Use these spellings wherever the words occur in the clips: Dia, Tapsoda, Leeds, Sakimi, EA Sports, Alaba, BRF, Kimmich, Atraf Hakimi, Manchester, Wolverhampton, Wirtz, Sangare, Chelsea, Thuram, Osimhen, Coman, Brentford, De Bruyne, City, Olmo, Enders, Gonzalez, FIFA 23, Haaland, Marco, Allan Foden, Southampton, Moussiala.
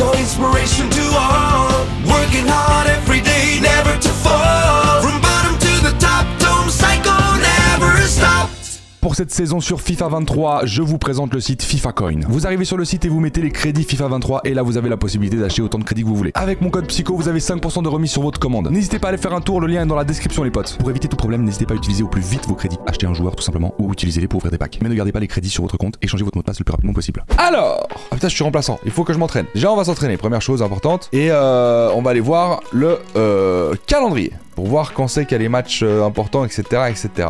PSYKO, inspiration to all. Working hard every day, never to fall. From bottom to the top, don't PSYKO, never stop. Pour cette saison sur FIFA 23, je vous présente le site FIFA Coin. Vous arrivez sur le site et vous mettez les crédits FIFA 23 et là vous avez la possibilité d'acheter autant de crédits que vous voulez. Avec mon code PSYKO, vous avez 5% de remise sur votre commande. N'hésitez pas à aller faire un tour, le lien est dans la description les potes. Pour éviter tout problème, n'hésitez pas à utiliser au plus vite vos crédits. Achetez un joueur tout simplement ou utilisez-les pour ouvrir des packs. Mais ne gardez pas les crédits sur votre compte et changez votre mot de passe le plus rapidement possible. Alors, ah putain je suis remplaçant, il faut que je m'entraîne. Déjà on va s'entraîner, première chose importante. Et on va aller voir le calendrier. Pour voir quand c'est qu'il y a les matchs importants, etc. etc.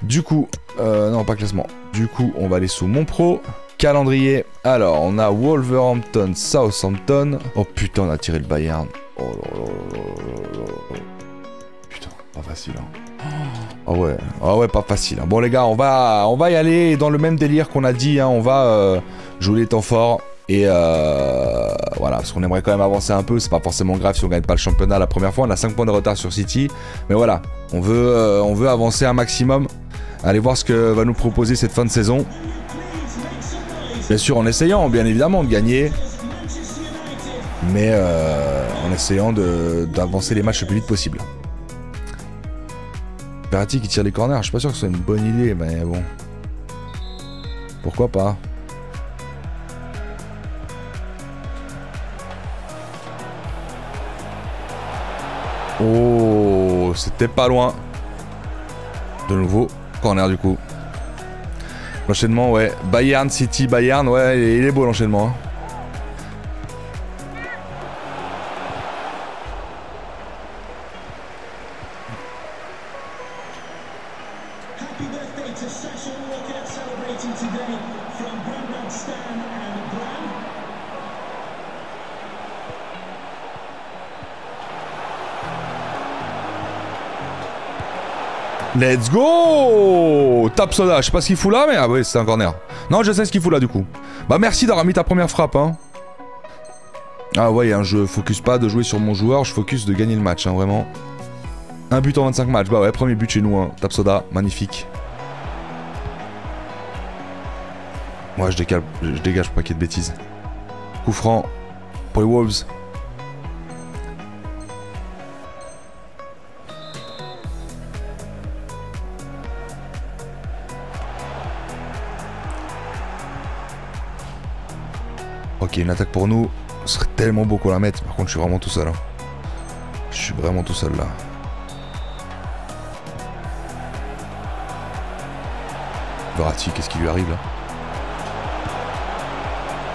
Du coup, non pas classement. Du coup, on va aller sous mon pro. Calendrier. Alors, on a Wolverhampton, Southampton. Oh putain, on a tiré le Bayern. Oh là là là là. Putain, pas facile hein. Oh ouais, pas facile hein. Bon les gars, on va y aller dans le même délire qu'on a dit hein. On va jouer les temps forts. Et voilà, parce qu'on aimerait quand même avancer un peu. C'est pas forcément grave si on gagne pas le championnat la première fois. On a 5 points de retard sur City. Mais voilà, on veut avancer un maximum. Allez voir ce que va nous proposer cette fin de saison. Bien sûr en essayant bien évidemment de gagner. Mais en essayant d'avancer les matchs le plus vite possible. Varati qui tire les corners, je suis pas sûr que ce soit une bonne idée. Mais bon, pourquoi pas. Oh, c'était pas loin. De nouveau, corner du coup. L'enchaînement, ouais. Bayern, City, Bayern, ouais, il est beau l'enchaînement. Hein. Let's go! Tapsoda, je sais pas ce qu'il fout là, mais ah ouais, c'est un corner. Non, je sais ce qu'il fout là du coup. Bah merci d'avoir mis ta première frappe, hein. Ah ouais, hein, je focus pas de jouer sur mon joueur, je focus de gagner le match, hein, vraiment. Un but en 25 matchs, bah ouais, premier but chez nous, hein. Tapsoda, magnifique. Moi, ouais, je dégage pour pas qu'il y ait de bêtises. Coup franc pour les Wolves. Ok, une attaque pour nous, ce serait tellement beau qu'on la mette. Par contre, je suis vraiment tout seul. Hein. Je suis vraiment tout seul là. Varati, qu'est-ce qui lui arrive là?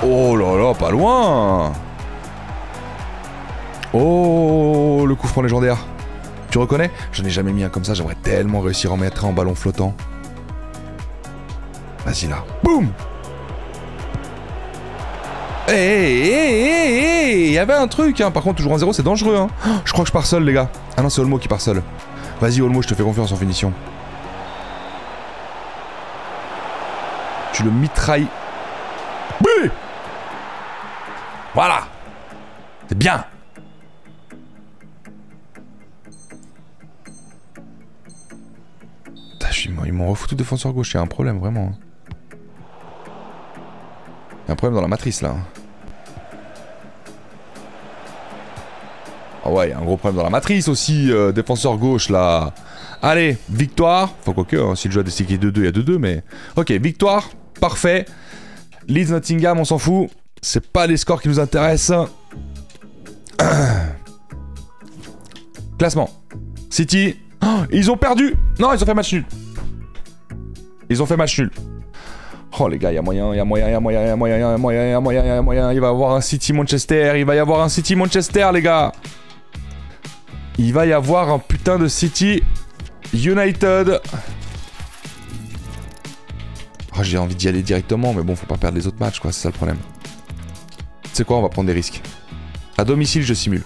Oh là là, pas loin! Oh, le coup franc légendaire. Tu reconnais? J'en ai jamais mis un comme ça, j'aimerais tellement réussir à en mettre un en ballon flottant. Vas-y là. Boum! Hey, il y avait un truc, hein. Par contre, toujours en 0, c'est dangereux. Hein. Je crois que je pars seul, les gars. Ah non, c'est Olmo qui part seul. Vas-y, Olmo, je te fais confiance en finition. Tu le mitrailles. Oui. Voilà. C'est bien. Ils m'ont refoutu défenseur gauche, il y a un problème, vraiment. Il y a un problème dans la matrice, là. Ah ouais, il y a un gros problème dans la matrice aussi, défenseur gauche là. Allez, victoire. Enfin, quoique, hein, si le jeu a décidé 2-2, il y a 2-2, mais. Ok, victoire, parfait. Leeds, Nottingham, on s'en fout. C'est pas les scores qui nous intéressent. Classement. City. Oh, ils ont perdu. Non, ils ont fait match nul. Ils ont fait match nul. Oh les gars, il y a moyen, il y a moyen, il y a moyen, il y a moyen, il y a moyen, il y a moyen, il y a moyen. Il va y avoir un City Manchester, il va y avoir un City Manchester les gars. Il va y avoir un putain de City United. Oh, j'ai envie d'y aller directement, mais bon, faut pas perdre les autres matchs quoi, c'est ça le problème. Tu sais quoi, on va prendre des risques. À domicile, je simule.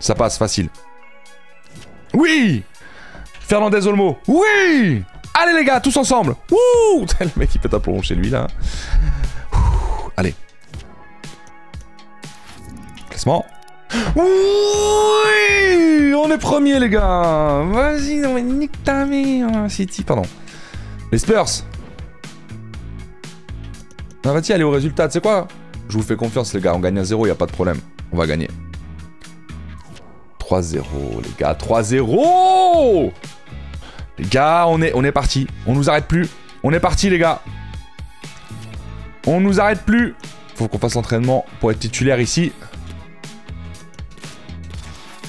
Ça passe, facile. Oui! Fernandez Olmo, oui! Allez les gars, tous ensemble. Wouh! Le mec il pète un plomb chez lui là. Ouh. Allez. Classement. Oui! On est premier les gars. Vas-y, on va nique ta mère. City, pardon. Les Spurs. On va-t-il aller au résultat? Tu sais quoi? Je vous fais confiance les gars, on gagne à 0, il n'y a pas de problème. On va gagner. 3-0 les gars, 3-0 ! Les gars, on est parti. On nous arrête plus. On est parti les gars. On nous arrête plus. Faut qu'on fasse l'entraînement pour être titulaire ici.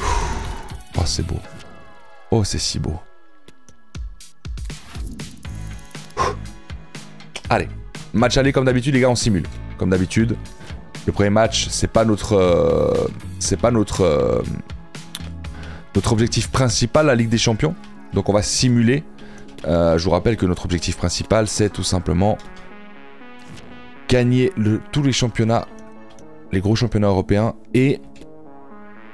Oh c'est beau. Oh c'est si beau. Allez, match aller comme d'habitude les gars, on simule. Comme d'habitude, le premier match, c'est pas notre objectif principal, la Ligue des Champions. Donc on va simuler. Je vous rappelle que notre objectif principal, c'est tout simplement gagner tous les championnats, les gros championnats européens et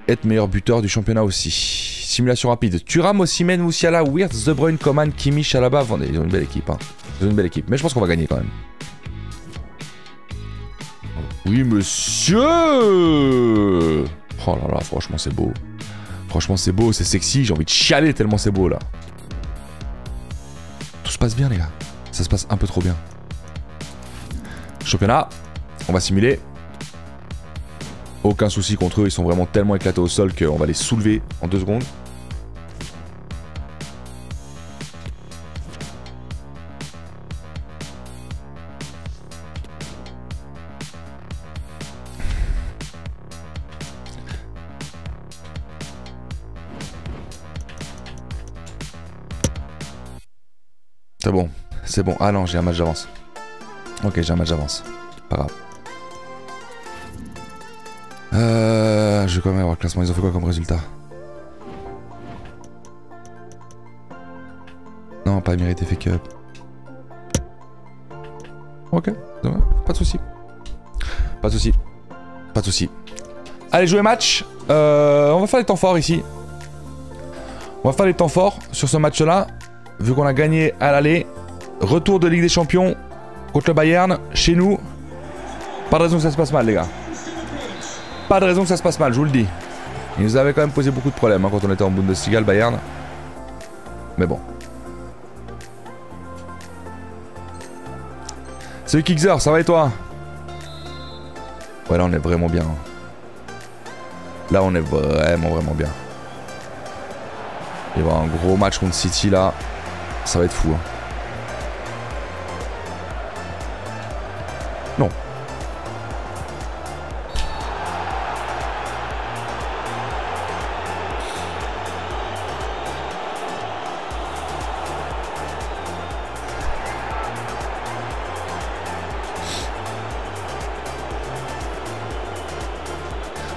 être meilleur buteur du championnat aussi. Simulation rapide. Thuram, Osimhen, Moussiala, Wirtz, De Bruyne, Coman, Kimmich, Alaba. Ils ont une belle équipe, hein. Ils ont une belle équipe. Mais je pense qu'on va gagner quand même. Oui, monsieur! Oh là là, franchement, c'est beau. Franchement, c'est beau, c'est sexy. J'ai envie de chialer tellement c'est beau, là. Tout se passe bien, les gars. Ça se passe un peu trop bien. Championnat. On va simuler. Aucun souci contre eux. Ils sont vraiment tellement éclatés au sol qu'on va les soulever en 2 secondes. C'est bon, c'est bon. Ah non, j'ai un match d'avance. Ok, j'ai un match d'avance. Pas grave. Je vais quand même avoir le classement. Ils ont fait quoi comme résultat? Non, pas mérité fake up. Ok, pas de soucis. Pas de soucis. Pas de soucis. Allez, jouer match. On va faire les temps forts ici. On va faire les temps forts sur ce match-là. Vu qu'on a gagné à l'aller, retour de Ligue des Champions contre le Bayern, chez nous. Pas de raison que ça se passe mal, les gars. Pas de raison que ça se passe mal, je vous le dis. Ils nous avaient quand même posé beaucoup de problèmes hein, quand on était en Bundesliga, le Bayern. Mais bon. Salut Kixer, ça va et toi? Ouais, là on est vraiment bien. Là on est vraiment, vraiment bien. Il va y avoir un gros match contre City là. Ça va être fou. Hein. Non.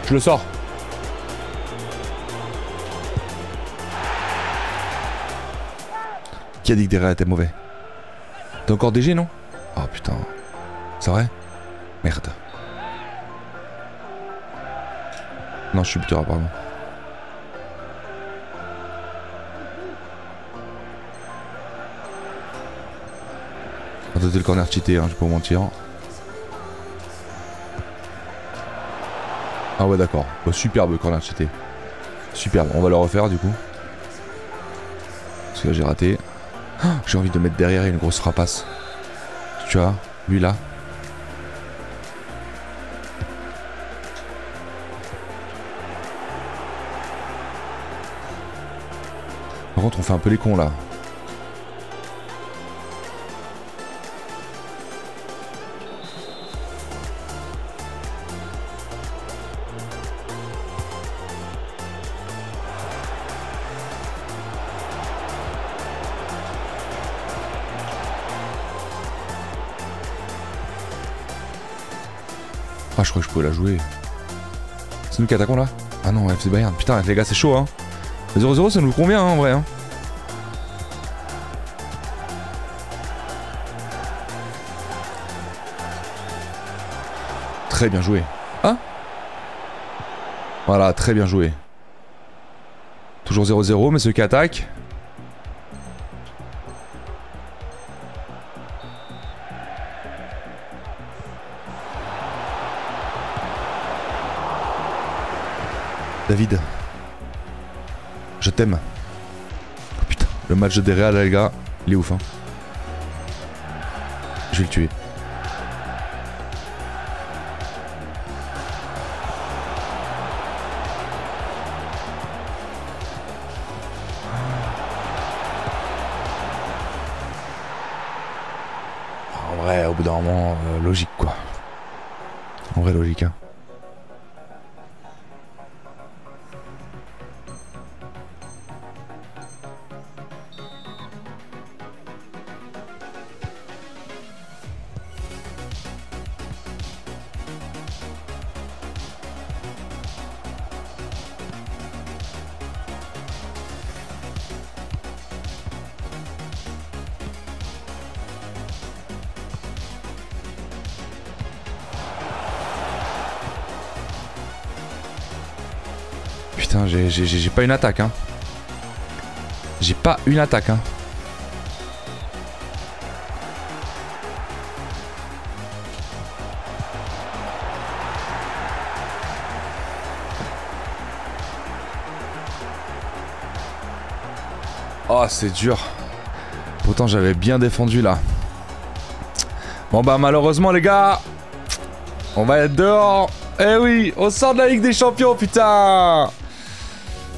Je le sors. Qui a dit que Guerrero était mauvais? T'es encore DG, non? Oh putain. C'est vrai? Merde. Non, je suis buteur, pardon. On a tenté le corner cheaté, hein, je peux vous mentir. Ah ouais, d'accord. Bah, superbe corner cheaté. Superbe. On va le refaire, du coup. Parce que j'ai raté. J'ai envie de mettre derrière une grosse rapace. Tu vois, lui là. Par contre, on fait un peu les cons là. Ah, je crois que je pouvais la jouer. C'est nous qui attaquons là? Ah non, FC Bayern. Putain, les gars, c'est chaud, hein. 0-0, ça nous convient, hein, en vrai. Hein. Très bien joué. Hein? Voilà, très bien joué. Toujours 0-0, mais ceux qui attaquent. David, je t'aime. Oh putain, le match de Real, les gars, il est ouf. Hein. Je vais le tuer. bout d'un moment, logique quoi. En vrai logique hein. Putain, j'ai pas une attaque hein. J'ai pas une attaque hein. Oh c'est dur. Pourtant j'avais bien défendu là. Bon bah malheureusement les gars, on va être dehors. Eh oui, on sort de la Ligue des Champions putain.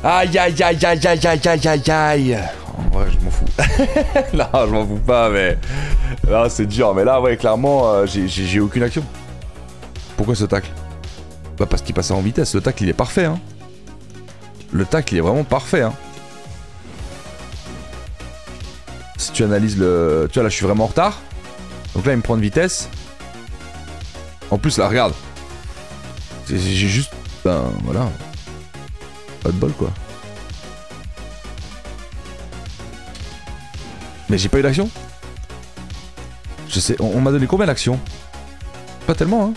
Aïe aïe aïe aïe aïe aïe aïe aïe aïe. En vrai je m'en fous. Non je m'en fous pas mais... Là c'est dur mais là ouais clairement j'ai aucune action. Pourquoi ce tacle? Bah parce qu'il passait en vitesse, le tacle il est parfait hein. Le tacle il est vraiment parfait hein. Si tu analyses le... Tu vois là je suis vraiment en retard. Donc là il me prend de vitesse. En plus là regarde. J'ai juste... Ben voilà. Pas de bol quoi. Mais j'ai pas eu d'action. Je sais, on m'a donné combien d'actions? Pas tellement hein.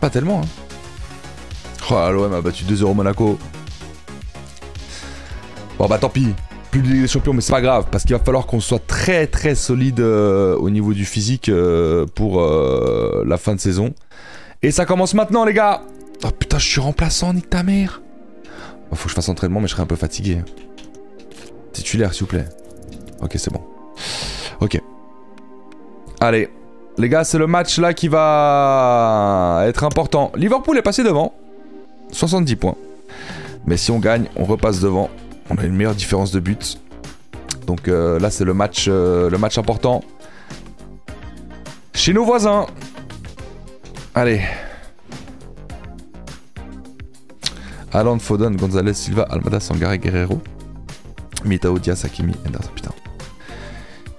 Pas tellement hein. Oh l'OM a battu 2-0 Monaco. Bon bah tant pis. Plus de Ligue des Champions mais c'est pas grave. Parce qu'il va falloir qu'on soit très très solide au niveau du physique pour la fin de saison. Et ça commence maintenant les gars. Oh putain je suis remplaçant, nique ta mère. Bon, faut que je fasse entraînement mais je serai un peu fatigué. Titulaire s'il vous plaît. Ok c'est bon. Ok. Allez. Les gars c'est le match là qui va être important. Liverpool est passé devant. 70 points. Mais si on gagne on repasse devant. On a une meilleure différence de but. Donc là c'est le match important. Chez nos voisins. Allez. Allan Foden, Gonzalez, Silva, Almada, Sangare, Guerrero, Mitao, Dia, Sakimi, Enders, putain.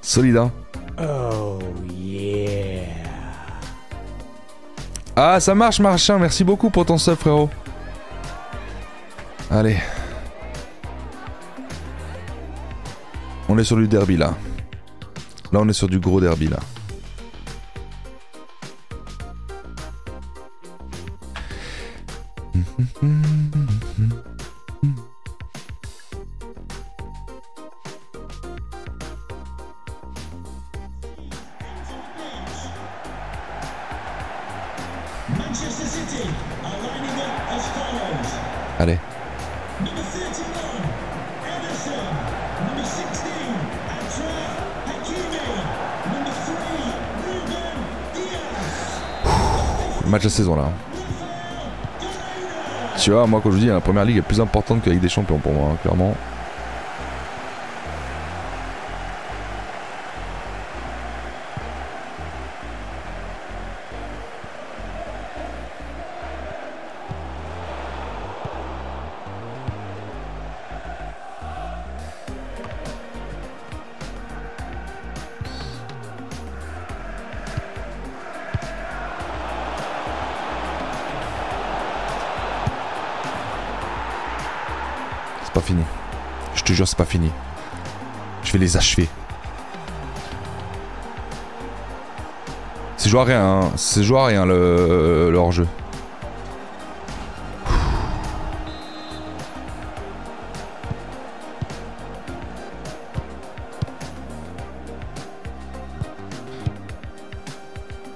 Solide, hein. Oh, yeah. Ah, ça marche, Marchin. Merci beaucoup pour ton sub, frérot. Allez. On est sur du derby, là. Là, on est sur du gros derby, là. Manchester City are lining up as follows. Allez. Number 31, Everton. Number 16, Atraf Hakimi. Number 3, Ruben Diaz. Le match de saison là. Tu vois, moi quand je vous dis, la première ligue est plus importante que la Ligue des Champions pour moi, hein, clairement. Pas fini. Je te jure, c'est pas fini. Je vais les achever. C'est joué à rien, hein. C'est joué à rien le hors-jeu.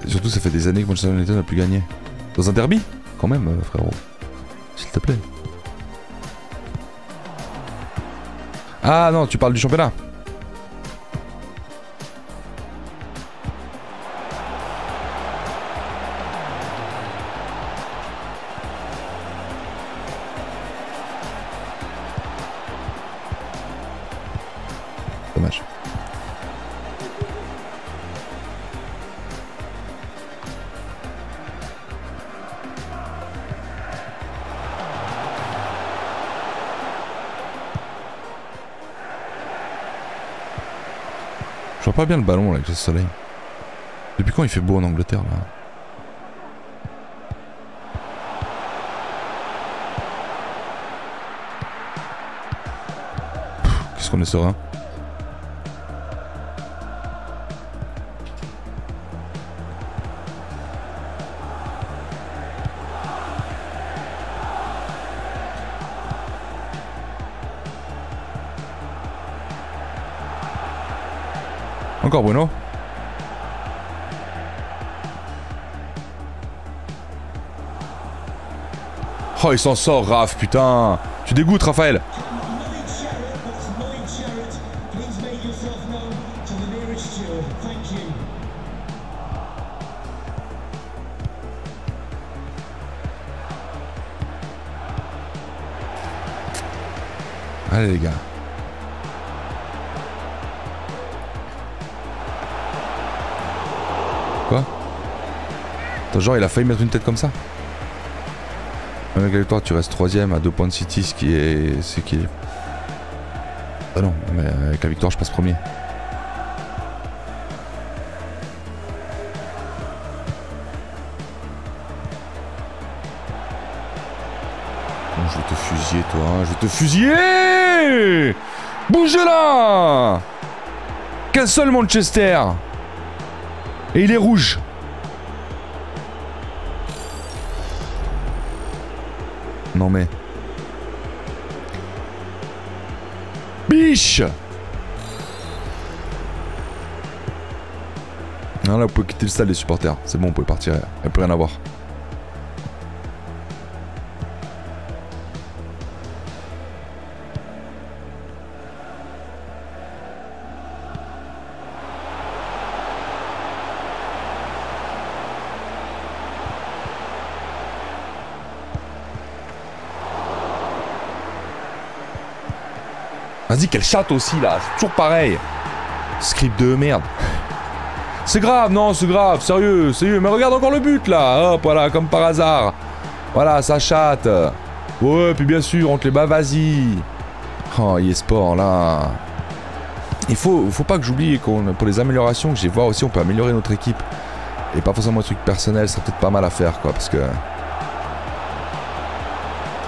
Et surtout, ça fait des années que Manchester United n'a plus gagné. Dans un derby, quand même, frérot. S'il te plaît. Ah non, tu parles du championnat. Dommage. Je vois pas bien le ballon là avec ce soleil. Depuis quand il fait beau en Angleterre là? Qu'est-ce qu'on est serein. Encore Bruno. Oh il s'en sort Raph, putain. Tu dégoûtes Raphaël. Allez les gars. Genre il a failli mettre une tête comme ça. Même avec la victoire tu restes 3ème à 2 points de City, ce qui est... Ah non, mais avec la victoire je passe premier. Bon, je vais te fusiller toi, hein. Je vais te fusiller. Bougez là. Qu'un seul Manchester. Et il est rouge. Non mais... Biche. Non là vous pouvez quitter le stade les supporters. C'est bon vous pouvez partir, elle peut rien avoir. Vas-y, qu'elle chatte aussi là, c'est toujours pareil. Script de merde. C'est grave, non, c'est grave, sérieux, sérieux. Mais regarde encore le but là, hop, voilà, comme par hasard. Voilà, ça chatte. Ouais, puis bien sûr, on te les bat, vas-y. Oh, e-sport là. Il faut pas que j'oublie qu'on, pour les améliorations, que j'ai voir aussi, on peut améliorer notre équipe. Et pas forcément un truc personnel, ça serait peut-être pas mal à faire quoi, parce que.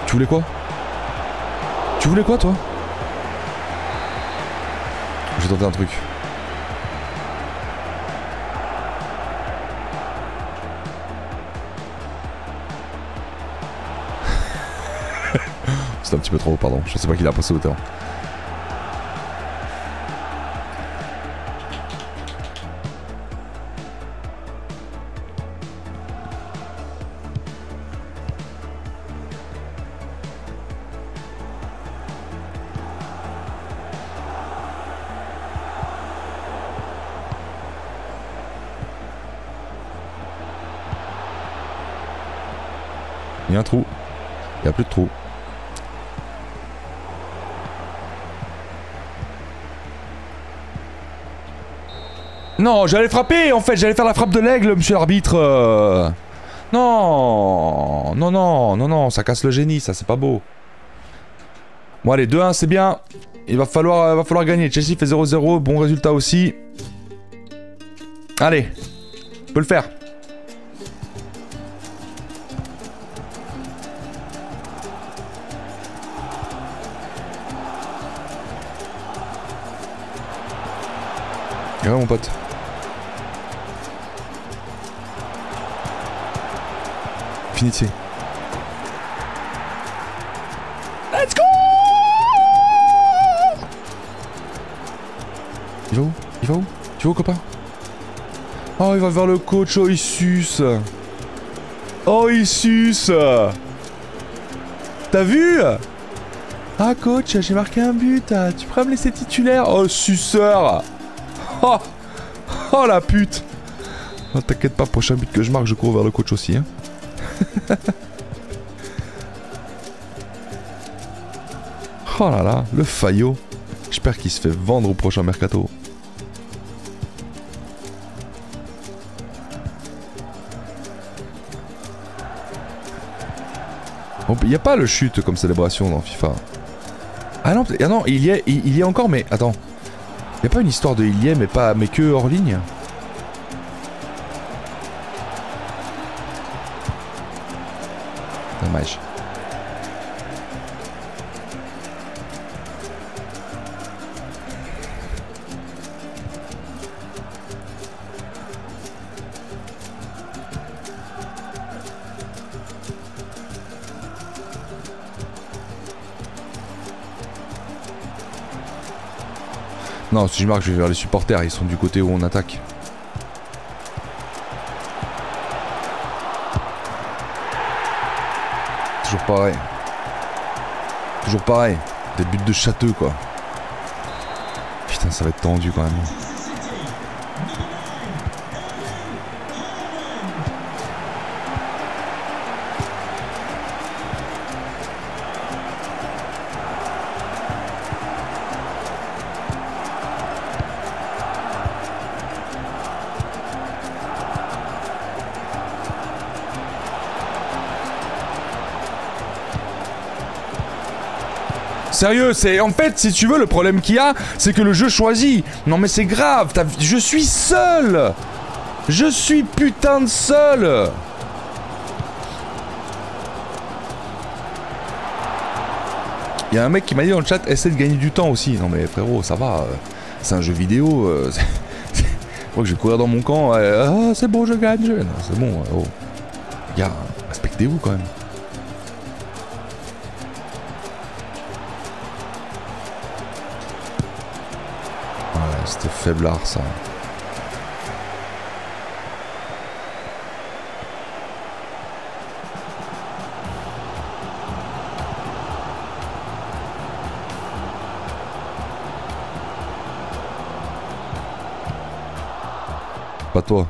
Tu voulais quoi? Tu voulais quoi toi? J'ai tenté un truc. C'était un petit peu trop haut, pardon. Je sais pas qu'il a passé au terrain. Il y a un trou. Il n'y a plus de trou. Non, j'allais frapper en fait. J'allais faire la frappe de l'aigle, monsieur l'arbitre. Non, non, non, non, non. Ça casse le génie, ça, c'est pas beau. Bon, allez, 2-1, c'est bien. Il va falloir gagner. Chelsea fait 0-0. Bon résultat aussi. Allez, on peut le faire. Ouais mon pote. Finitier. Let's go. Il va où? Il va où? Tu vas où copain? Oh il va vers le coach, oh il suce. Oh il suce. T'as vu? Ah coach, j'ai marqué un but, tu pourrais me laisser titulaire? Oh suceur. Oh, oh la pute. Non t'inquiète pas, prochain but que je marque, je cours vers le coach aussi hein. Oh là là, le faillot. J'espère qu'il se fait vendre au prochain mercato. Il n'y a pas le chute comme célébration dans FIFA. Ah non, il y a encore mais attends. Il n'y a pas une histoire de il y est, mais que hors ligne. Dommage. Non, si je marque, je vais vers les supporters, ils sont du côté où on attaque. Toujours pareil. Toujours pareil. Des buts de châteux, quoi. Putain, ça va être tendu quand même. Sérieux, c'est en fait, si tu veux, le problème qu'il y a, c'est que le jeu choisit. Non mais c'est grave, je suis seul. Je suis putain de seul. Il y a un mec qui m'a dit dans le chat, essaie de gagner du temps aussi. Non mais frérot, ça va, c'est un jeu vidéo. Je crois que je vais courir dans mon camp. Ah, c'est bon, je gagne. Non, c'est bon, oh. Les gars, respectez-vous quand même. C'était faiblard ça. Pas toi.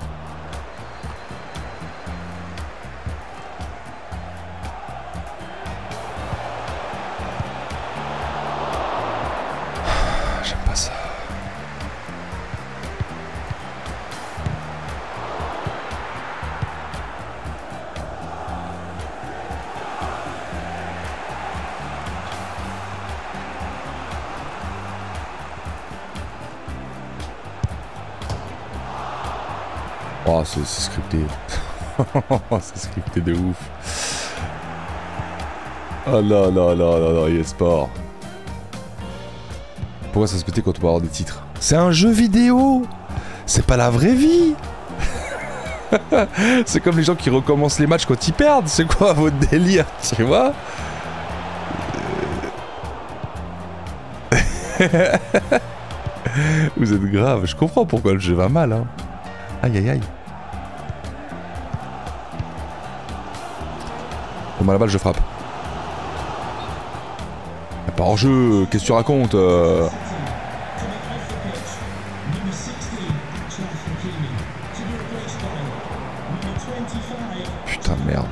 Oh, c'est scripté. C'est scripté de ouf. Oh là là là là là, eSport. Pourquoi ça se pétait quand on peut avoir des titres? C'est un jeu vidéo. C'est pas la vraie vie. C'est comme les gens qui recommencent les matchs quand ils perdent. C'est quoi votre délire, tu vois? Vous êtes grave. Je comprends pourquoi le jeu va mal, hein. Aïe aïe aïe. Bon bah la balle je frappe. Y'a pas hors-jeu, qu'est-ce que tu racontes Putain de merde.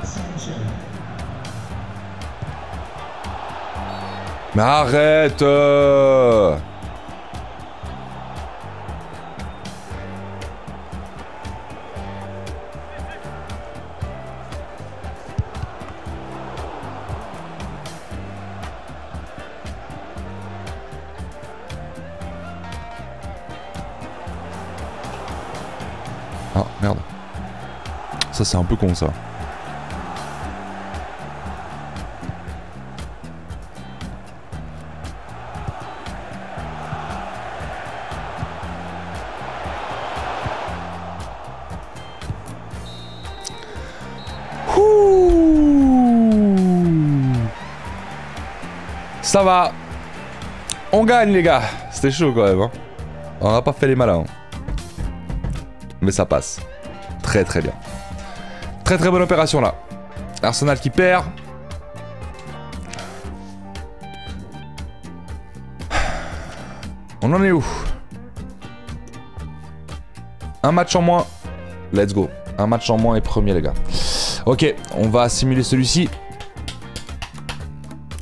Mais arrête c'est un peu con ça. Ouh. Ça va. On gagne les gars. C'était chaud quand même. Hein. On n'a pas fait les malins. Mais ça passe. Très très bien. Très très bonne opération là. Arsenal qui perd. On en est où? Un match en moins. Let's go. Un match en moins et premier les gars. Ok, on va assimiler celui-ci.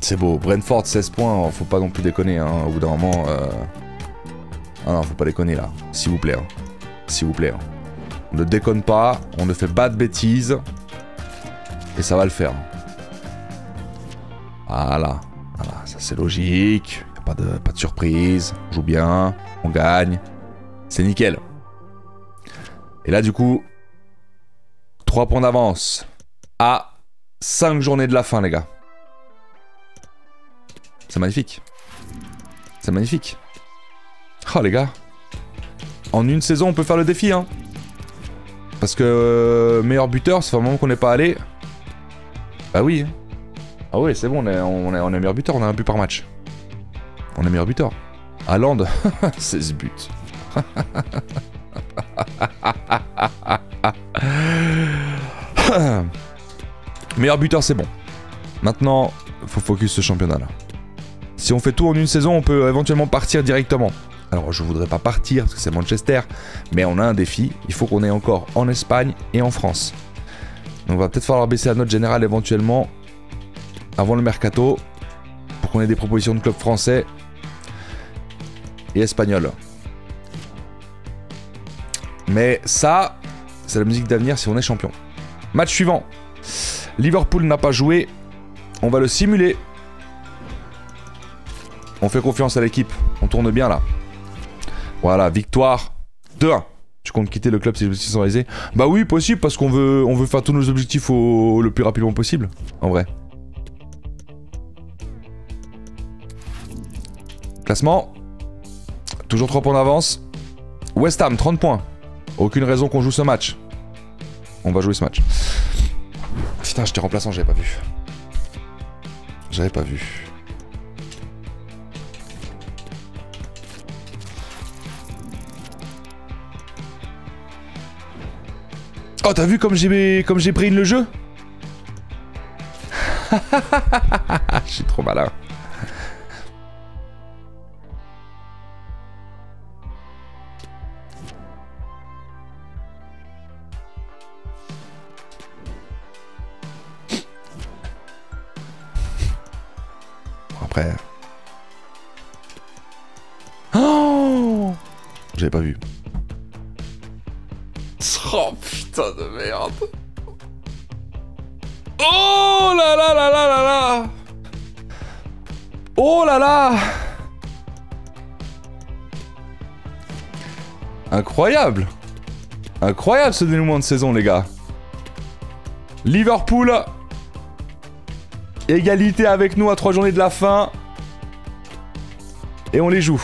C'est beau. Brentford 16 points. Faut pas non plus déconner. Hein. Au bout d'un moment... Ah non, faut pas déconner là. S'il vous plaît. Hein. S'il vous plaît. Hein. On ne déconne pas, on ne fait pas de bêtises. Et ça va le faire. Voilà, voilà, ça c'est logique. pas de surprise, on joue bien, on gagne, c'est nickel. Et là du coup, 3 points d'avance à 5 journées de la fin les gars. C'est magnifique. C'est magnifique. Oh les gars, en une saison on peut faire le défi hein. Parce que meilleur buteur, ça fait un moment qu'on n'est pas allé. Bah oui. Ah oui, c'est bon, on est meilleur buteur, on a un but par match. On est meilleur buteur. Haaland, 16 buts. Meilleur buteur, c'est bon. Maintenant, faut focus ce championnat là. Si on fait tout en une saison, on peut éventuellement partir directement. Alors je voudrais pas partir parce que c'est Manchester, mais on a un défi, il faut qu'on ait encore en Espagne et en France. Donc on va peut-être falloir baisser la note générale éventuellement avant le mercato pour qu'on ait des propositions de clubs français et espagnols. Mais ça, c'est la musique d'avenir si on est champion. Match suivant. Liverpool n'a pas joué. On va le simuler. On fait confiance à l'équipe. On tourne bien là. Voilà, victoire 2-1. Tu comptes quitter le club si les objectifs sont réalisés? Bah oui, possible, parce qu'on veut faire tous nos objectifs le plus rapidement possible, en vrai. Classement. Toujours 3 points d'avance. West Ham, 30 points. Aucune raison qu'on joue ce match. On va jouer ce match. Putain, j'étais remplaçant, j'avais pas vu. J'avais pas vu. Oh, t'as vu comme j'ai pris le jeu? Je suis trop malin. Après... Oh, j'avais pas vu. Oh putain de merde. Oh là là là là là là. Oh là là. Incroyable. Incroyable ce dénouement de saison les gars. Liverpool. Égalité avec nous à 3 journées de la fin. Et on les joue.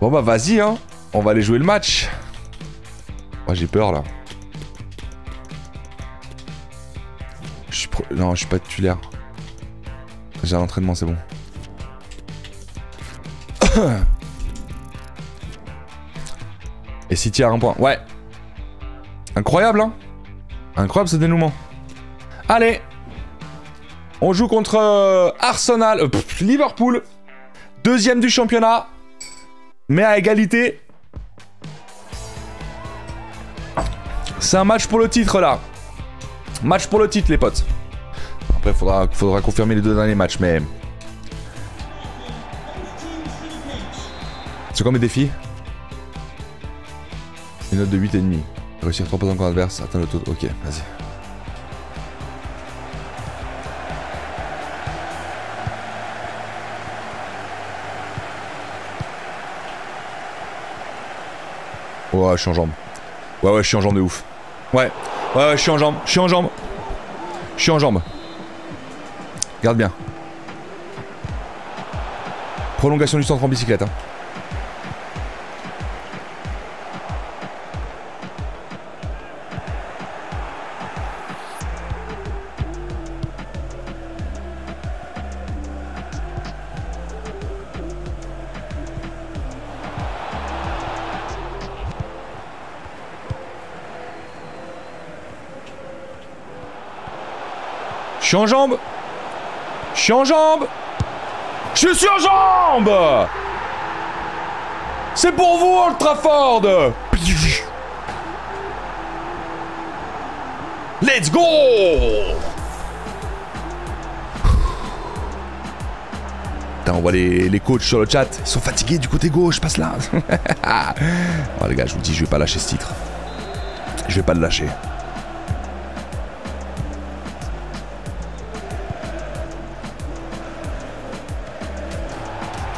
Bon bah vas-y hein. On va aller jouer le match. Oh, j'ai peur là. Non, je suis pas titulaire. J'ai un entraînement, c'est bon. Et City a un point. Ouais. Incroyable, hein. Incroyable ce dénouement. Allez. On joue contre Arsenal. Liverpool. Deuxième du championnat. Mais à égalité. C'est un match pour le titre là. Match pour le titre les potes. Après faudra confirmer les 2 derniers matchs mais... C'est quoi mes défis? Une note de 8,5. Réussir 3 passes en camp adverse, atteindre le taux... Ok, vas-y. Oh, je suis en jambes. Ouais, je suis en jambes de ouf. Ouais, je suis en jambes, je suis en jambes. Garde bien. Prolongation du centre en bicyclette. Hein. Je suis en jambe. Je suis en jambe. Je suis en jambe. C'est pour vous, Old Trafford. Let's go. Putain, on voit les coachs sur le chat. Ils sont fatigués du côté gauche, passe là. Oh, les gars, je vous dis, je vais pas lâcher ce titre. Je vais pas le lâcher.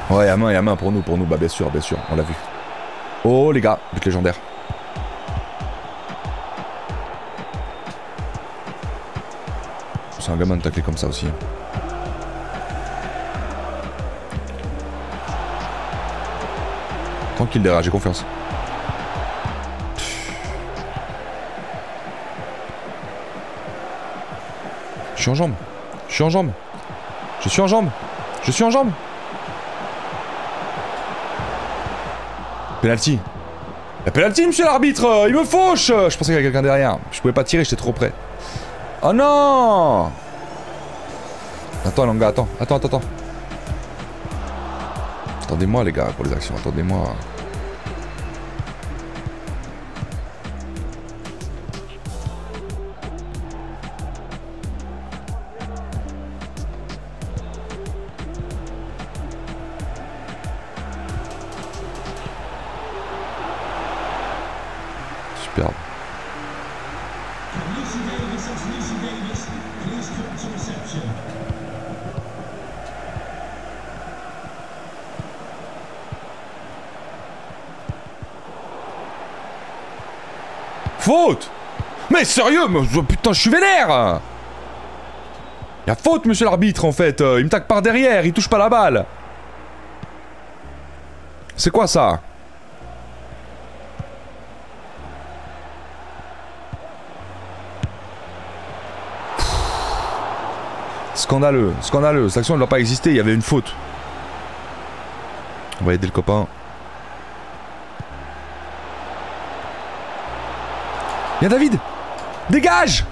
Ouais, à main et à main pour nous. Bah bien sûr, on l'a vu. Oh les gars, but légendaire. C'est un gamin de tacler comme ça aussi. Tranquille derrière, j'ai confiance. Je suis en jambe. Je suis en jambe. Je suis en jambe. Je suis en jambe. Penalty. La penalty, monsieur l'arbitre. Il me fauche. Je pensais qu'il y avait quelqu'un derrière. Je pouvais pas tirer, j'étais trop près. Oh non. Attends, Langa, attends. Attends. Attendez-moi, les gars, pour les actions. Attendez-moi. Superbe. Faute! Mais sérieux, mais, putain, je suis vénère! Il y a faute, monsieur l'arbitre, en fait. Il me tacle par derrière, il touche pas la balle. C'est quoi ça? Scandaleux, scandaleux. Cette action ne doit pas exister, il y avait une faute. On va aider le copain. Il y a David! Dégage!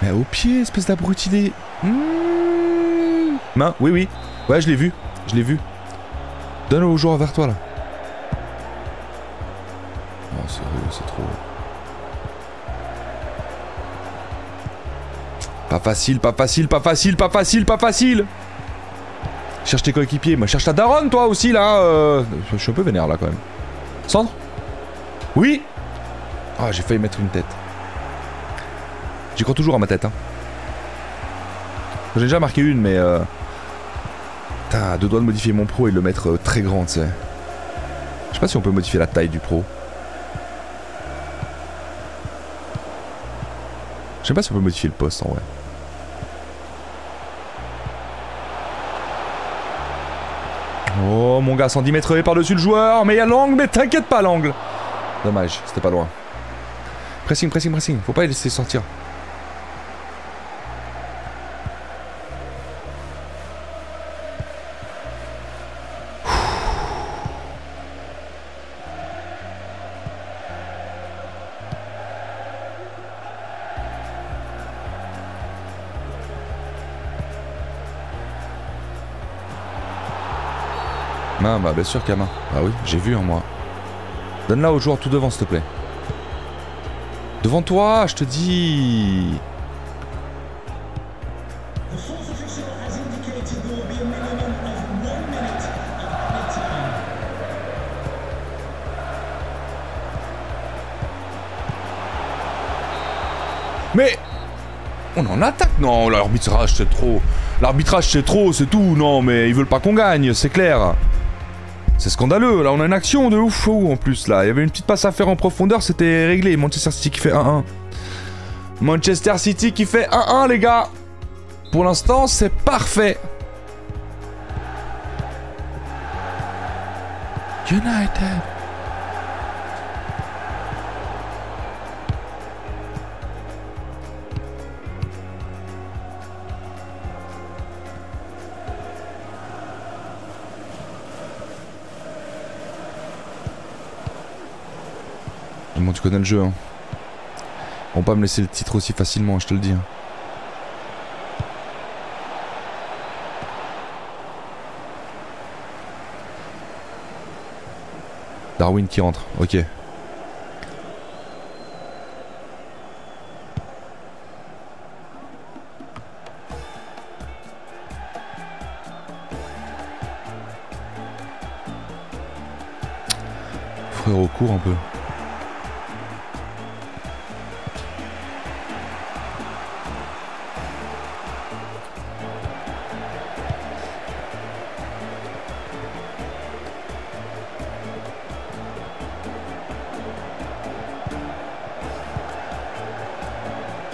Mais au pied, espèce d'abruti des... Main, oui. Ouais, je l'ai vu, Donne au joueur vers toi, là. Non, sérieux, c'est trop... Pas facile. Cherche tes coéquipiers. Moi, cherche ta daronne, toi aussi, là. Je suis un peu vénère, là, quand même. Centre? Oui. Ah, j'ai failli mettre une tête. J'y crois toujours à ma tête, hein. J'ai déjà marqué une, mais... Putain, deux doigts de modifier mon pro et de le mettre très grand, tu sais. Je sais pas si on peut modifier la taille du pro. Je sais pas si on peut modifier le poste, en vrai. Oh mon gars, 110 mètres et par-dessus le joueur. Mais il y a l'angle, mais t'inquiète pas, l'angle. Dommage, c'était pas loin. Pressing. Faut pas les laisser sortir. Main, bah bien sûr qu'il y a main. Bah oui, j'ai vu, hein, moi. Donne-la au joueur tout devant, s'il te plaît. Devant toi, je te dis. Mais on en attaque. Non, l'arbitrage c'est trop. L'arbitrage c'est trop, c'est tout. Non, mais ils veulent pas qu'on gagne, c'est clair. C'est scandaleux, là on a une action de ouf en plus là, il y avait une petite passe à faire en profondeur, c'était réglé, Manchester City qui fait 1-1. Manchester City qui fait 1-1 les gars. Pour l'instant c'est parfait. United. Bon, tu connais le jeu, hein. On va pas me laisser le titre aussi facilement, je te le dis. Darwin qui rentre, ok. Frérot, court un peu.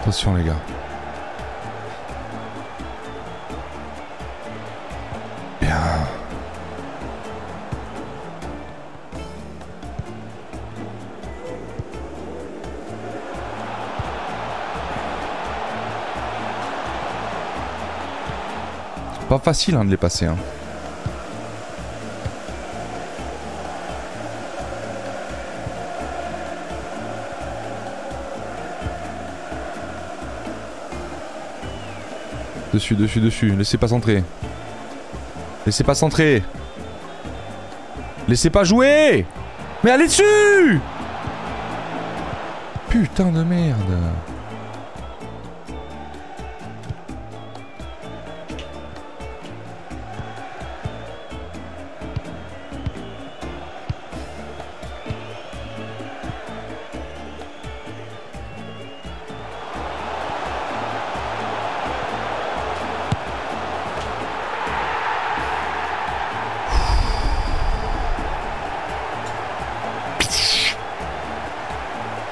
Attention les gars. Bien. Pas facile hein, de les passer hein. Dessus, dessus, dessus. Laissez pas centrer. Laissez pas centrer. Laissez pas jouer. Mais allez dessus. Putain de merde.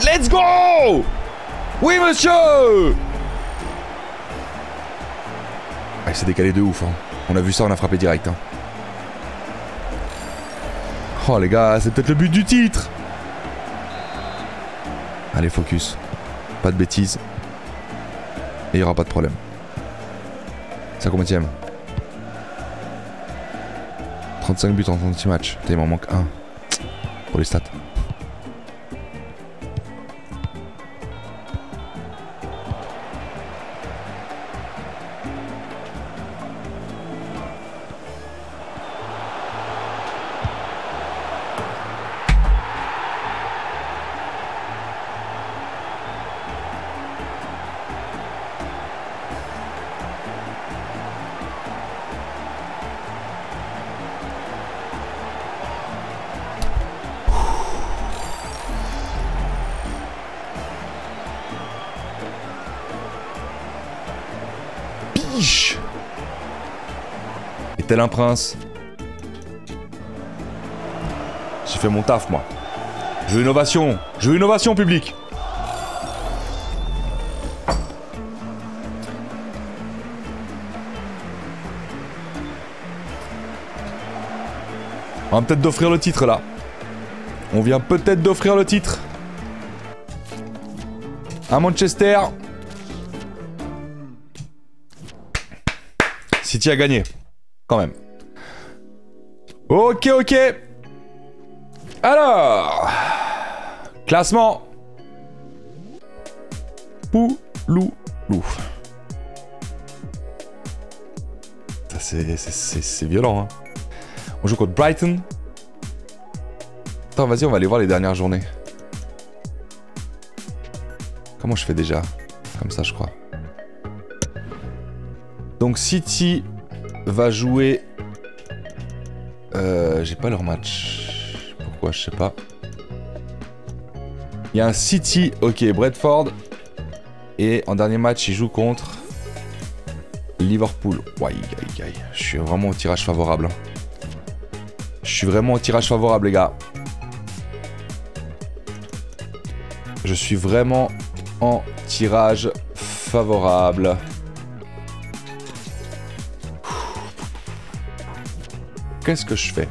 Let's go! Oui, monsieur! Ah, il s'est décalé de ouf. Hein. On a vu ça, on a frappé direct. Hein. Oh, les gars, c'est peut-être le but du titre. Allez, focus. Pas de bêtises. Et il n'y aura pas de problème. C'est à combienième? 35 buts en 36 matchs. Il m'en manque un. Pour les stats. Et tel un prince. J'ai fait mon taf moi. Je veux une ovation. Je veux une ovation public. On va peut-être d'offrir le titre là. On vient peut-être d'offrir le titre à Manchester. City a gagné, quand même. Ok, ok. Alors, classement. Pouloulou. C'est violent, hein. On joue contre Brighton. Attends, vas-y, on va aller voir les dernières journées. Comment je fais déjà? Comme ça, je crois. Donc City va jouer... j'ai pas leur match. Pourquoi? Je sais pas. Il y a un City, ok, Brentford. Et en dernier match, il joue contre Liverpool. Ouais, je suis vraiment au tirage favorable. Je suis vraiment au tirage favorable, les gars. Je suis vraiment en tirage favorable. Qu'est-ce que je fais?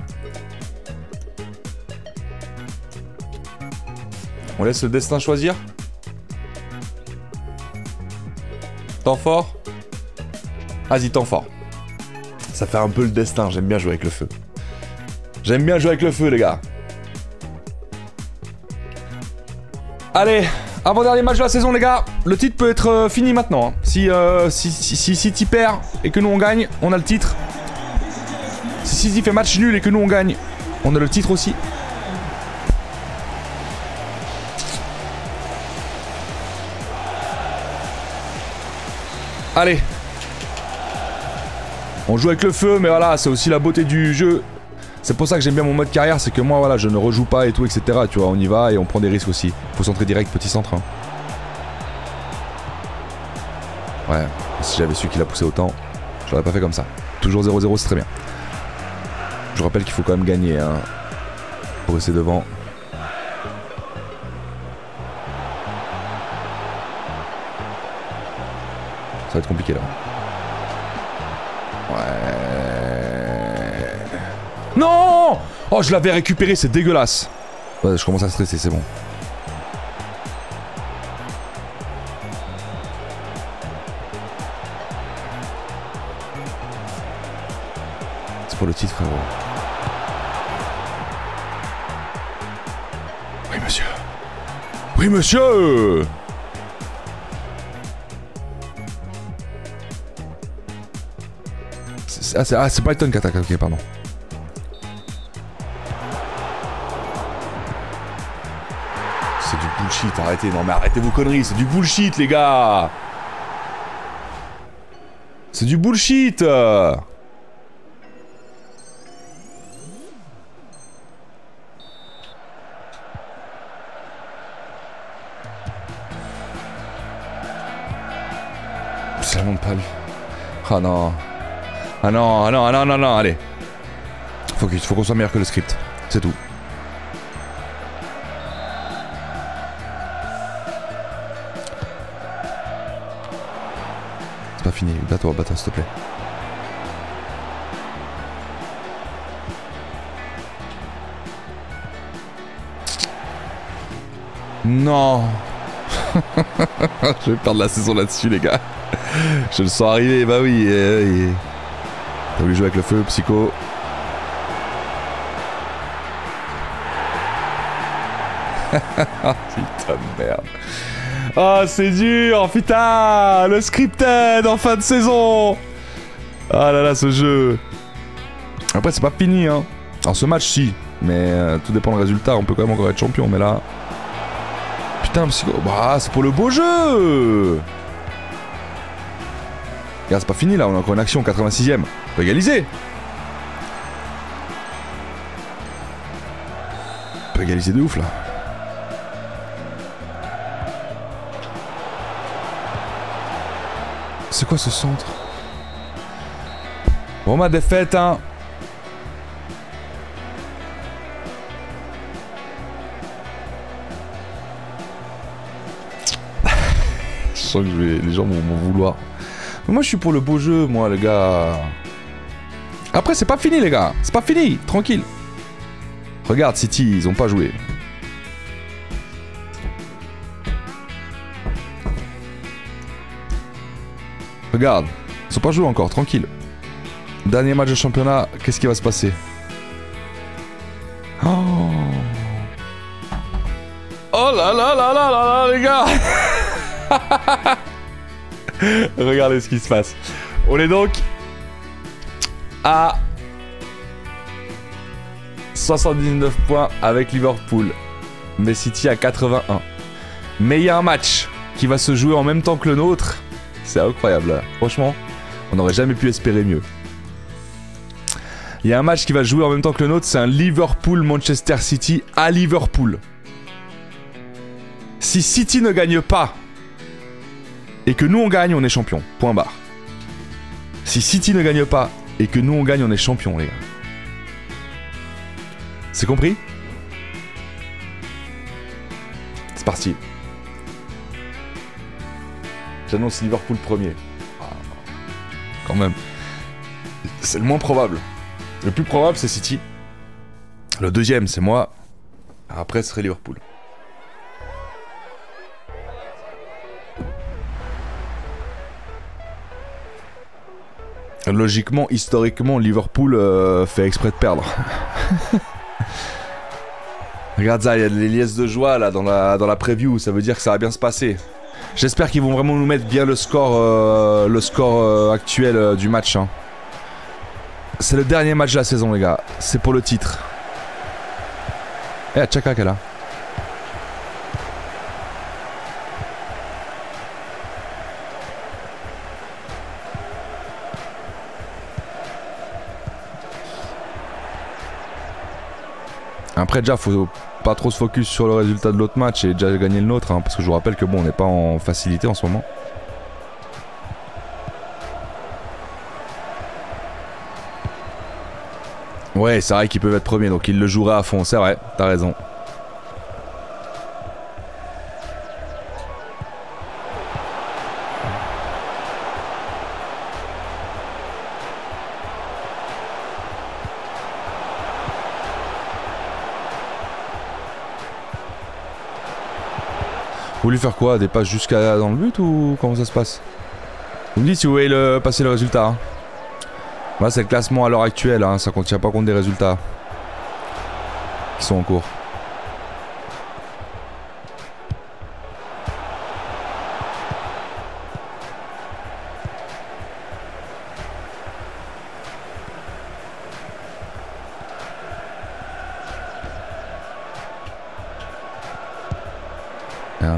On laisse le destin choisir? Temps fort? Vas-y, temps fort. Ça fait un peu le destin, j'aime bien jouer avec le feu. J'aime bien jouer avec le feu, les gars. Allez, avant-dernier match de la saison, les gars. Le titre peut être fini maintenant. Hein. Si City perd et que nous on gagne, on a le titre. Si City fait match nul et que nous on gagne, on a le titre aussi. Allez. On joue avec le feu, mais voilà, c'est aussi la beauté du jeu. C'est pour ça que j'aime bien mon mode carrière, c'est que moi, voilà, je ne rejoue pas et tout, etc. Tu vois, on y va et on prend des risques aussi. Faut centrer direct, petit centre. Hein. Ouais, si j'avais su qu'il a poussé autant, je l'aurais pas fait comme ça. Toujours 0-0, c'est très bien. Je rappelle qu'il faut quand même gagner hein, pour rester devant. Ça va être compliqué là. Ouais. Non! Oh, je l'avais récupéré, c'est dégueulasse. Ouais, je commence à stresser, c'est bon. C'est pour le titre, frérot. Oui, monsieur. Oui, monsieur! Ah, c'est Brighton qui attaque, ok, pardon. C'est du bullshit, arrêtez, non mais arrêtez vos conneries, c'est du bullshit les gars. C'est du bullshit. Ça monte pas lui. Ah non. Ah non, ah non, ah non, non, non, allez. Faut qu'on soit meilleur que le script. C'est tout. C'est pas fini. Bats-toi, bats-toi, s'il te plaît. Non. Je vais perdre la saison là-dessus, les gars. Je le sens arriver, bah oui. T'as voulu jouer avec le feu, Psycho. Putain de merde. Oh, c'est dur, putain. Le scripted en fin de saison. Ah là là, ce jeu. Après, c'est pas fini, hein. Alors, ce match, si. Mais tout dépend du résultat. On peut quand même encore être champion, mais là... Putain, Psycho. Bah, c'est pour le beau jeu. Regarde, c'est pas fini, là. On est encore en action, 86ème. Égaliser. On peut égaliser de ouf là. C'est quoi ce centre? Bon ma défaite hein. Je sens que les gens vont m'en vouloir. Mais moi je suis pour le beau jeu moi les gars. Après, c'est pas fini, les gars. C'est pas fini. Tranquille. Regarde, City, ils ont pas joué. Regarde. Ils ont pas joué encore. Tranquille. Dernier match de championnat. Qu'est-ce qui va se passer? Oh, oh là là là là là là, les gars. Regardez ce qui se passe. On est donc... à 79 points avec Liverpool, mais City à 81. Mais il y a un match qui va se jouer en même temps que le nôtre. C'est incroyable, là. Franchement, on n'aurait jamais pu espérer mieux. Il y a un match qui va jouer en même temps que le nôtre, c'est un Liverpool-Manchester City à Liverpool. Si City ne gagne pas et que nous on gagne, on est champion. Point barre. Si City ne gagne pas et que nous on gagne, on est champion, les gars. C'est compris? C'est parti. J'annonce Liverpool premier. Quand même. C'est le moins probable. Le plus probable, c'est City. Le deuxième, c'est moi. Après, ce serait Liverpool. Logiquement, historiquement, Liverpool fait exprès de perdre. Regarde ça, il y a des liesses de joie là dans la preview, ça veut dire que ça va bien se passer. J'espère qu'ils vont vraiment nous mettre bien le score actuel du match. Hein. C'est le dernier match de la saison, les gars. C'est pour le titre. Eh, Chaka qu'elle a. Après déjà faut pas trop se focus sur le résultat de l'autre match et déjà gagner le nôtre hein, parce que je vous rappelle que bon on n'est pas en facilité en ce moment. Ouais c'est vrai qu'ils peuvent être premiers donc ils le joueraient à fond, c'est vrai, t'as raison. Faut lui faire quoi? Des passes jusqu'à dans le but ou comment ça se passe? Vous me dites si vous voulez passer le résultat. Hein. Là c'est le classement à l'heure actuelle, hein. Ça ne tient pas compte des résultats qui sont en cours.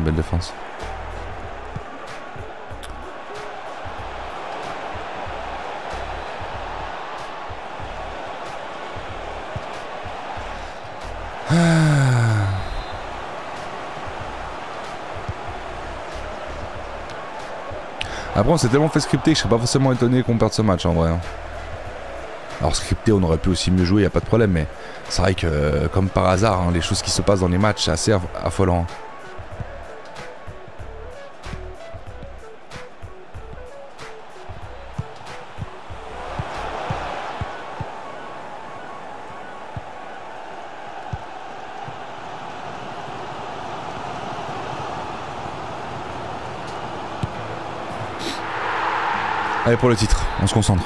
Belle défense. Après on s'est tellement fait scripter que je serais pas forcément étonné qu'on perde ce match en vrai. Alors scripté on aurait pu aussi mieux jouer, y a pas de problème, mais c'est vrai que comme par hasard hein, les choses qui se passent dans les matchs c'est assez affolant. Allez pour le titre, on se concentre.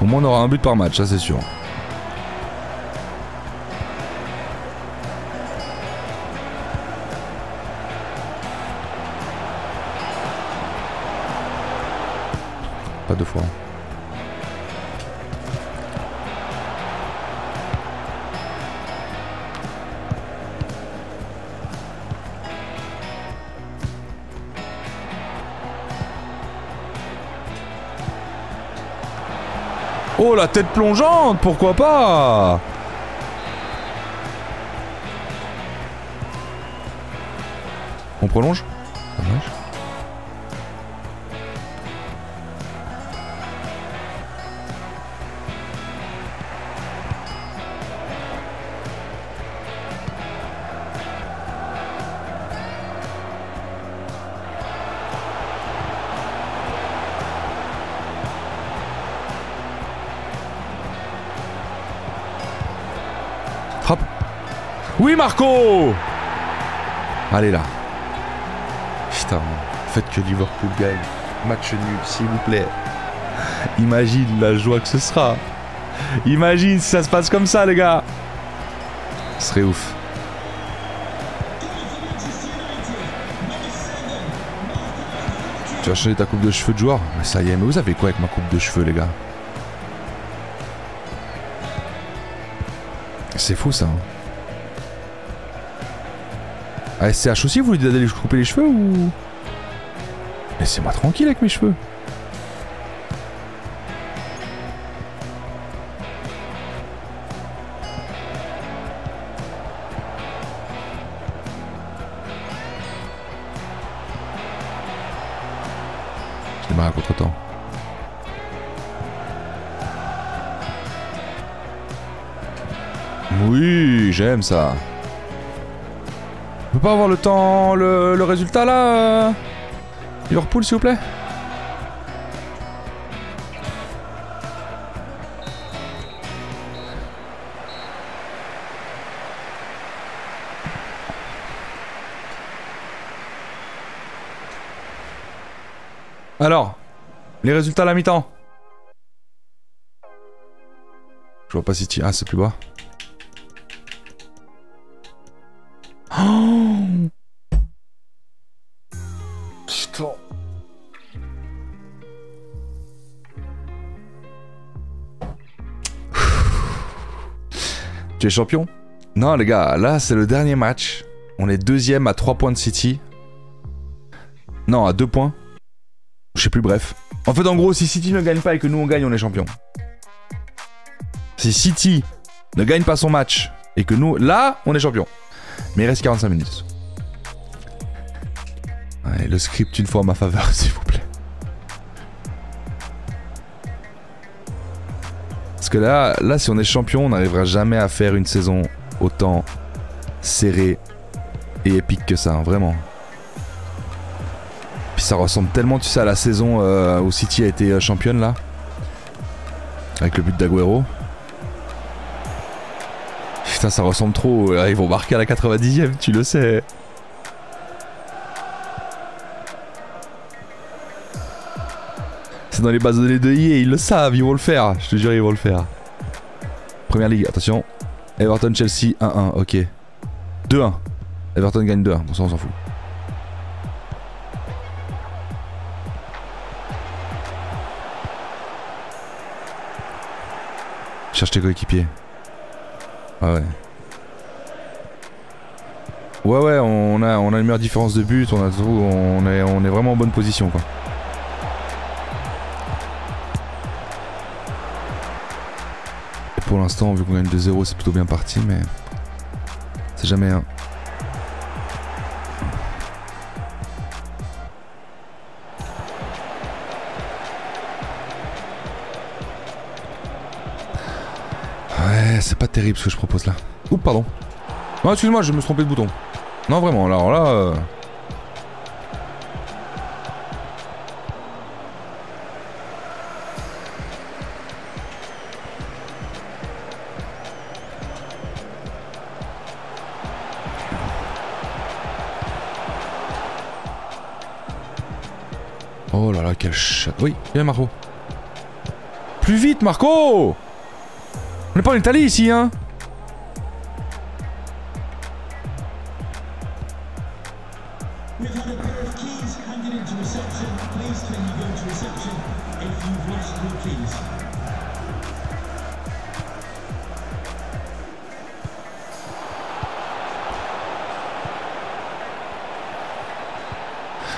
Au moins on aura un but par match, ça c'est sûr. Pas deux fois. Oh la tête plongeante, pourquoi pas? On prolonge? Dommage. Oui Marco! Allez là. Putain, faites que Liverpool gagne. Match nul, s'il vous plaît. Imagine la joie que ce sera. Imagine si ça se passe comme ça les gars. Ce serait ouf. Tu as changé ta coupe de cheveux de joueur? Mais ça y est, mais vous savez quoi avec ma coupe de cheveux les gars? C'est fou ça. Hein. Ah, SCH aussi, vous lui dites d'aller lui couper les cheveux ou... Laissez-moi tranquille avec mes cheveux. Je démarre à contre-temps. Oui, j'aime ça. On peut pas avoir le temps, le résultat là Liverpool s'il vous plaît. Alors, les résultats à la mi-temps. Je vois pas City. Ah, c'est plus bas. Tu es champion? Non les gars, là c'est le dernier match. On est deuxième à 3 points de City. Non, à 2 points. Je sais plus, bref. En fait en gros, si City ne gagne pas et que nous on gagne, on est champion. Si City ne gagne pas son match et que nous... Là, on est champion. Mais il reste 45 minutes. Allez, le script une fois en ma faveur, s'il vous plaît. Parce que là, si on est champion, on n'arrivera jamais à faire une saison autant serrée et épique que ça, hein, vraiment. Puis ça ressemble tellement, tu sais, à la saison où City a été championne, là. Avec le but d'Aguero. Putain, ça ressemble trop. Ils vont marquer à la 90e, tu le sais. C'est dans les bases de données de EA, ils le savent, ils vont le faire. Je te jure, ils vont le faire. Première ligue, attention. Everton, Chelsea, 1-1, ok. 2-1. Everton gagne 2-1, bon ça on s'en fout. Cherche tes coéquipiers. Ah ouais. Ouais ouais, on a une meilleure différence de but, on est vraiment en bonne position quoi. Et pour l'instant, vu qu'on gagne 2-0, c'est plutôt bien parti, mais c'est jamais un. C'est pas terrible ce que je propose là. Oups, pardon. Non, excuse-moi, je me suis trompé de bouton. Non, vraiment, alors là... Oh là là, quel chat. Oui, viens Marco. Plus vite, Marco! On n'est pas en Italie ici, hein.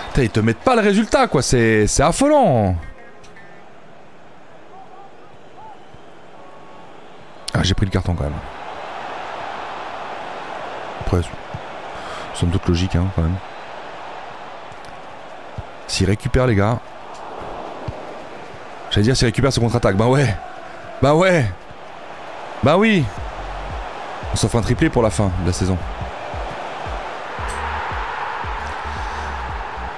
Putain, ils te mettent pas le résultat, quoi. C'est affolant. J'ai pris le carton quand même. Après, c'est somme toute logique hein, quand même. S'ils récupèrent les gars. J'allais dire s'ils récupèrent ce contre-attaque. Bah ouais. Bah ouais. Bah oui. On s'offre un triplé pour la fin de la saison.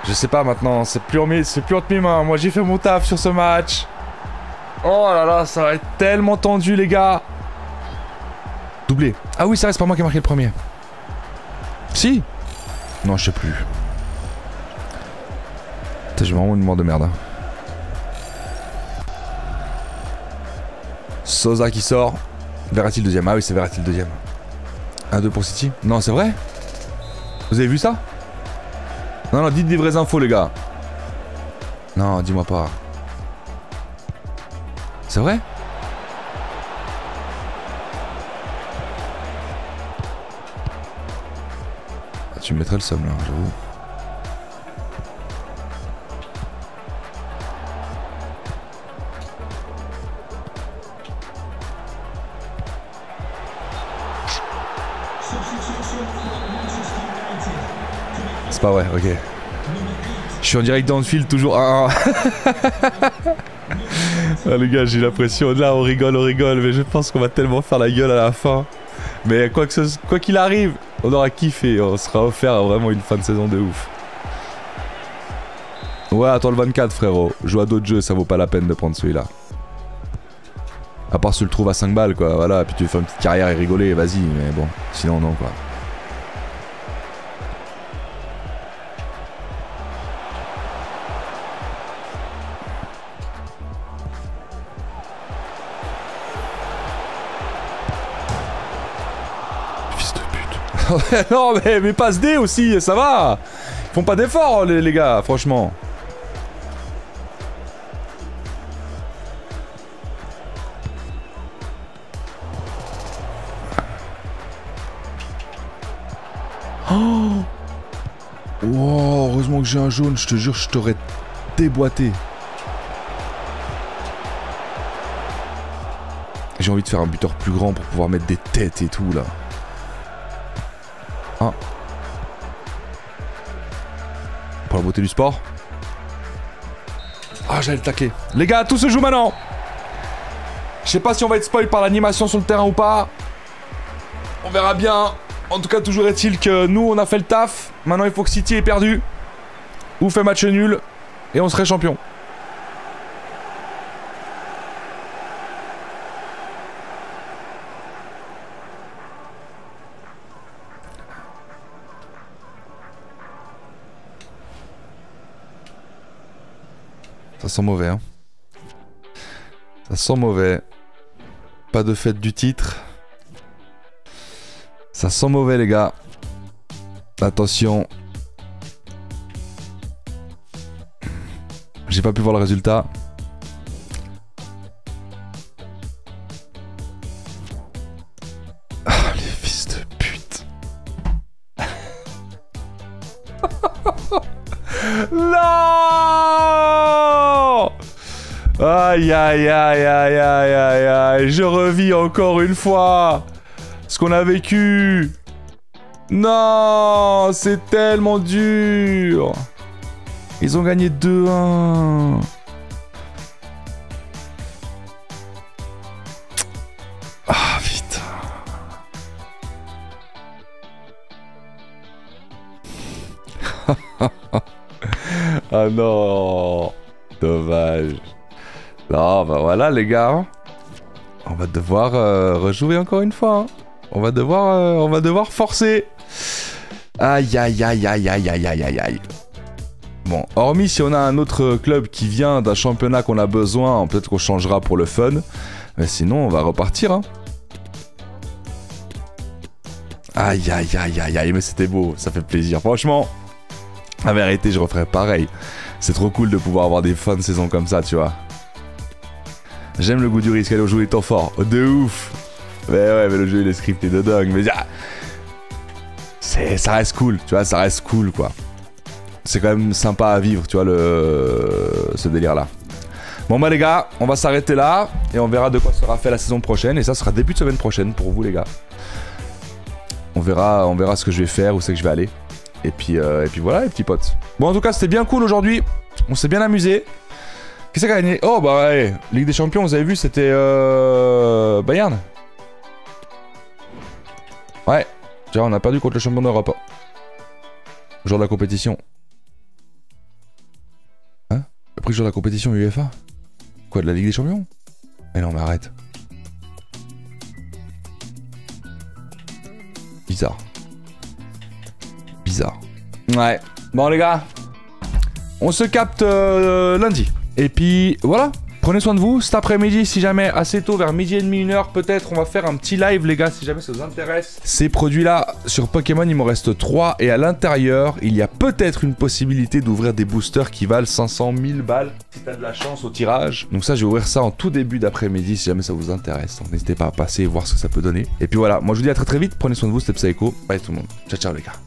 Je sais pas maintenant, c'est plus entre mes mains. Moi j'ai fait mon taf sur ce match. Oh là là, ça va être tellement tendu les gars. Doublé. Ah oui, ça reste pas moi qui ai marqué le premier. Si. Non, je sais plus. Putain, j'ai vraiment une mort de merde. Sosa qui sort. Varati le deuxième. Ah oui, c'est Varati le deuxième. 1-2 pour City. Non, c'est vrai. Vous avez vu ça? Non, non, dites des vraies infos, les gars. Non, dis-moi pas. C'est vrai? Tu me mettrais le somme là, j'avoue. C'est pas vrai, ok. Je suis en direct dans le field, toujours. Ah, les gars, j'ai l'impression. Là, on rigole, mais je pense qu'on va tellement faire la gueule à la fin. Mais quoi qu'il arrive, on aura kiffé, on sera offert vraiment une fin de saison de ouf. Ouais, attends le 24 frérot, joue à d'autres jeux, ça vaut pas la peine de prendre celui-là. À part si tu le trouves à 5 balles quoi, voilà, puis tu fais une petite carrière et rigoler, vas-y, mais bon, sinon non quoi. Non mais passe D aussi, ça va. Ils font pas d'efforts les gars, franchement. Oh, oh, heureusement que j'ai un jaune, je te jure, je t'aurais déboîté. J'ai envie de faire un buteur plus grand pour pouvoir mettre des têtes et tout là. Pour la beauté du sport. Ah, j'allais le tacler. Les gars, tout se joue maintenant. Je sais pas si on va être spoil par l'animation sur le terrain ou pas. On verra bien. En tout cas, toujours est-il que nous, on a fait le taf. Maintenant, il faut que City ait perdu. Ou fait match nul. Et on serait champion. Ça sent mauvais, hein. Ça sent mauvais. Pas de fête du titre. Ça sent mauvais, les gars. Attention. J'ai pas pu voir le résultat. Ah, les fils de pute. Non! Aïe, aïe, aïe, aïe, aïe, aïe, aïe. Je revis encore une fois ce qu'on a vécu. Non, c'est tellement dur. Ils ont gagné 2-1. Ah, vite. Ah non. Dommage. Non, bah voilà les gars. On va devoir rejouer encore une fois. Hein. On va devoir forcer. Aïe, aïe, aïe, aïe, aïe, aïe, aïe, aïe, aïe. Bon, hormis si on a un autre club qui vient d'un championnat qu'on a besoin, peut-être qu'on changera pour le fun. Mais sinon, on va repartir. Hein. Aïe, aïe, aïe, aïe, aïe, mais c'était beau, ça fait plaisir. Franchement, la vérité, je referais pareil. C'est trop cool de pouvoir avoir des fins de saison comme ça, tu vois. J'aime le goût du risque, allez, on joue les temps forts. Oh, de ouf. Mais ouais, mais le jeu, il est scripté de dingue. Mais ah, ça reste cool, tu vois, ça reste cool, quoi. C'est quand même sympa à vivre, tu vois, ce délire-là. Bon bah les gars, on va s'arrêter là. Et on verra de quoi sera fait la saison prochaine. Et ça sera début de semaine prochaine pour vous les gars. On verra ce que je vais faire, où c'est que je vais aller. Et puis voilà les petits potes. Bon en tout cas, c'était bien cool aujourd'hui. On s'est bien amusé. Qui c'est qui a gagné? Oh bah ouais, Ligue des Champions, vous avez vu, c'était Bayern. Ouais, tu vois, on a perdu contre le champion d'Europe. Jour de la compétition. Après jour de la compétition UEFA. Quoi, de la Ligue des Champions? Mais non, mais arrête. Bizarre. Bizarre. Ouais. Bon les gars, on se capte lundi. Et puis voilà. Prenez soin de vous. Cet après-midi, si jamais assez tôt, vers midi et demi, 1h peut-être, on va faire un petit live, les gars, si jamais ça vous intéresse. Ces produits-là, sur Pokémon, il m'en reste 3. Et à l'intérieur, il y a peut-être une possibilité d'ouvrir des boosters qui valent 500 000 balles, si t'as de la chance au tirage. Donc ça, je vais ouvrir ça en tout début d'après-midi, si jamais ça vous intéresse. Donc n'hésitez pas à passer et voir ce que ça peut donner. Et puis voilà, moi je vous dis à très très vite. Prenez soin de vous, c'était PSYKO. Bye tout le monde. Ciao, ciao les gars.